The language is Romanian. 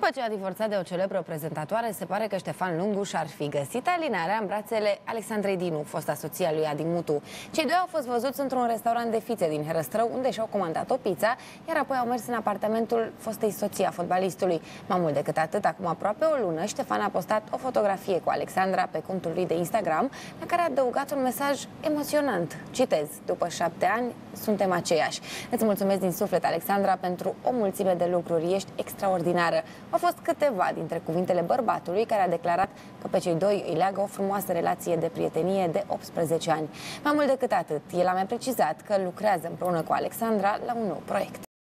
După ce a divorțat de o celebră prezentatoare, se pare că Ștefan Lungu și-ar fi găsit alinarea în brațele Alexandrei Dinu, fosta soție a lui Adrian Mutu. Cei doi au fost văzuți într-un restaurant de fițe din Herăstrău, unde și-au comandat o pizza, iar apoi au mers în apartamentul fostei soții a fotbalistului. Mai mult decât atât, acum aproape o lună, Ștefan a postat o fotografie cu Alexandra pe contul lui de Instagram, la care a adăugat un mesaj emoționant. Citez: după 7 ani, suntem aceiași. Îți mulțumesc din suflet, Alexandra, pentru o mulțime de lucruri. Ești extraordinară. Au fost câteva dintre cuvintele bărbatului, care a declarat că pe cei doi îi leagă o frumoasă relație de prietenie de 18 ani. Mai mult decât atât, el a mai precizat că lucrează împreună cu Alexandra la un nou proiect.